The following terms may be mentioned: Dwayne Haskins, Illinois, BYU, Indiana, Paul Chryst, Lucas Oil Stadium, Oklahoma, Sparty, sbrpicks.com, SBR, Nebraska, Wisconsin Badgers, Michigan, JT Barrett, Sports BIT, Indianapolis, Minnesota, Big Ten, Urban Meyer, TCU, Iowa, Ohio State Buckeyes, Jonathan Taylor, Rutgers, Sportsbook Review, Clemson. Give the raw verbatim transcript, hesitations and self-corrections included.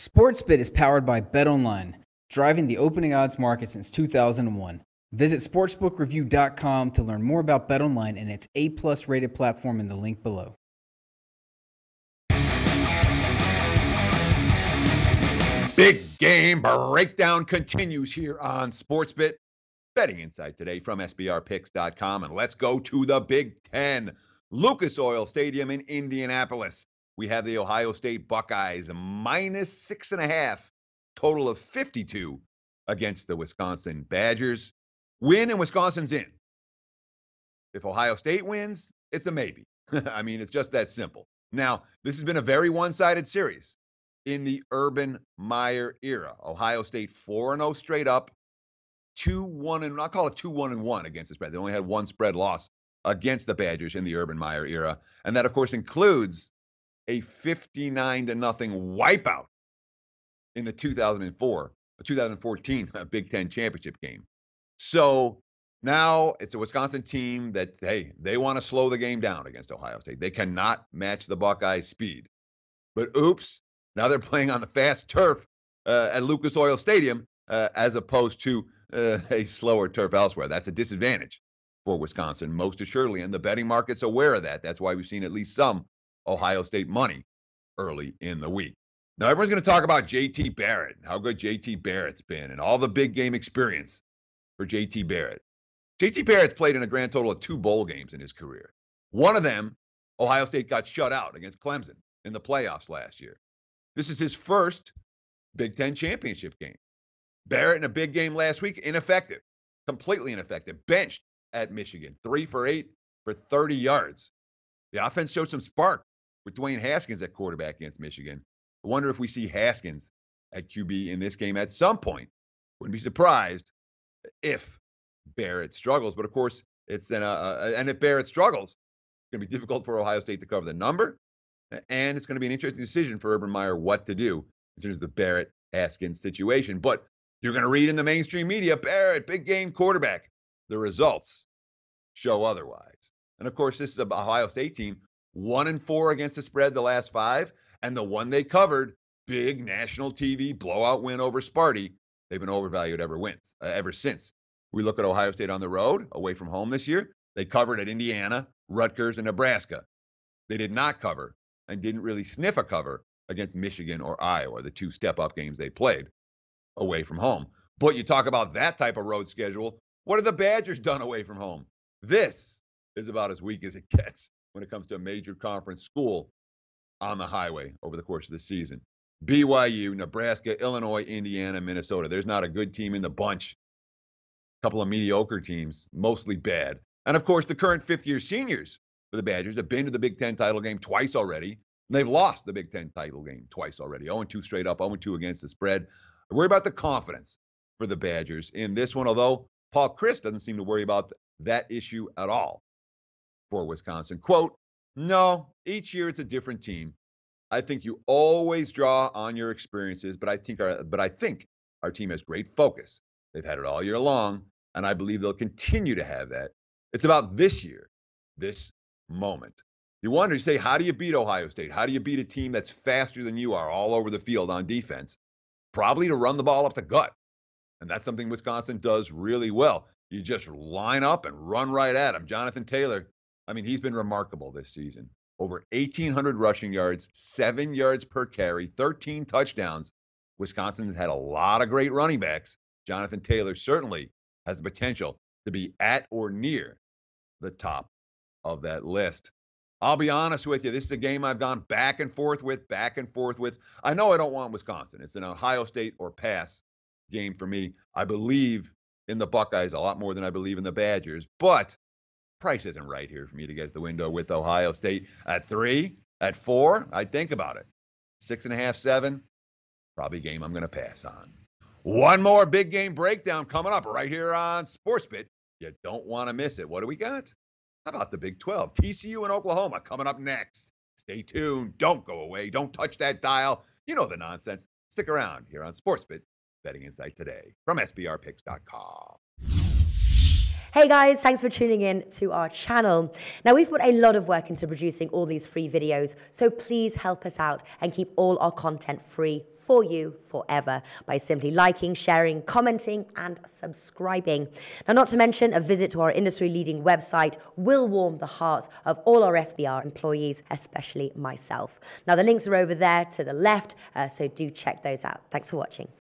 SportsBet is powered by BetOnline, driving the opening odds market since two thousand one. Visit sportsbook review dot com to learn more about BetOnline and its A plus rated platform in the link below. Big game breakdown continues here on SportsBet. Betting insight today from s b r picks dot com, and let's go to the Big Ten. Lucas Oil Stadium in Indianapolis. We have the Ohio State Buckeyes minus six and a half, total of fifty-two against the Wisconsin Badgers. Win and Wisconsin's in. If Ohio State wins, it's a maybe. I mean, it's just that simple. Now, this has been a very one-sided series in the Urban Meyer era. Ohio State four and oh straight up, two one and I'll call it two one and one against the spread. They only had one spread loss against the Badgers in the Urban Meyer era, and that of course includes a fifty-nine to nothing wipeout in the two thousand four, two thousand fourteen Big Ten championship game. So now it's a Wisconsin team that, hey, they want to slow the game down against Ohio State. They cannot match the Buckeyes' speed. But oops, now they're playing on the fast turf uh, at Lucas Oil Stadium uh, as opposed to uh, a slower turf elsewhere. That's a disadvantage for Wisconsin, most assuredly, and the betting market's aware of that. That's why we've seen at least some Ohio State money early in the week. Now, everyone's going to talk about J T Barrett, how good J T Barrett's been, and all the big game experience for J T Barrett. J T Barrett's played in a grand total of two bowl games in his career. One of them, Ohio State got shut out against Clemson in the playoffs last year. This is his first Big Ten championship game. Barrett in a big game last week, ineffective, completely ineffective, benched at Michigan, three for eight for thirty yards. The offense showed some spark with Dwayne Haskins at quarterback against Michigan. I wonder if we see Haskins at Q B in this game at some point. Wouldn't be surprised if Barrett struggles. But, of course, it's an, uh, and if Barrett struggles, it's going to be difficult for Ohio State to cover the number. And it's going to be an interesting decision for Urban Meyer what to do in terms of the Barrett-Haskins situation. But you're going to read in the mainstream media, Barrett, big game quarterback. The results show otherwise. And, of course, this is an Ohio State team, one and four against the spread the last five, and the one they covered, big national T V blowout win over Sparty. They've been overvalued ever, wins, uh, ever since. We look at Ohio State on the road, away from home this year. They covered at Indiana, Rutgers, and Nebraska. They did not cover and didn't really sniff a cover against Michigan or Iowa, the two step-up games they played away from home. But you talk about that type of road schedule, what have the Badgers done away from home? This is about as weak as it gets when it comes to a major conference school on the highway over the course of the season. B Y U, Nebraska, Illinois, Indiana, Minnesota. There's not a good team in the bunch. A couple of mediocre teams, mostly bad. And, of course, the current fifth-year seniors for the Badgers have been to the Big Ten title game twice already. And they've lost the Big Ten title game twice already. oh and two straight up, oh and two against the spread. I worry about the confidence for the Badgers in this one, although Paul Chryst doesn't seem to worry about that issue at all for Wisconsin. Quote, no, each year it's a different team. I think you always draw on your experiences, but I think our, but I think our team has great focus. They've had it all year long, and I believe they'll continue to have that. It's about this year, this moment. You wonder, you say, how do you beat Ohio State? How do you beat a team that's faster than you are all over the field on defense? Probably to run the ball up the gut. And that's something Wisconsin does really well. You just line up and run right at them. Jonathan Taylor, I mean, he's been remarkable this season. Over eighteen hundred rushing yards, seven yards per carry, thirteen touchdowns. Wisconsin's had a lot of great running backs. Jonathan Taylor certainly has the potential to be at or near the top of that list. I'll be honest with you. This is a game I've gone back and forth with, back and forth with. I know I don't want Wisconsin. It's an Ohio State or pass game for me. I believe in the Buckeyes a lot more than I believe in the Badgers, but price isn't right here for me to get to the window with Ohio State at three, at four. I'd think about it. Six and a half, seven, probably game I'm going to pass on. One more big game breakdown coming up right here on SportsBit. You don't want to miss it. What do we got? How about the Big twelve? T C U and Oklahoma coming up next. Stay tuned. Don't go away. Don't touch that dial. You know the nonsense. Stick around here on SportsBit. Betting insight today from s b r picks dot com. Hey guys, thanks for tuning in to our channel. Now we've put a lot of work into producing all these free videos, so please help us out and keep all our content free for you forever by simply liking, sharing, commenting, and subscribing. Now, not to mention, a visit to our industry-leading website will warm the hearts of all our S B R employees, especially myself. Now, the links are over there to the left, uh, so do check those out. Thanks for watching.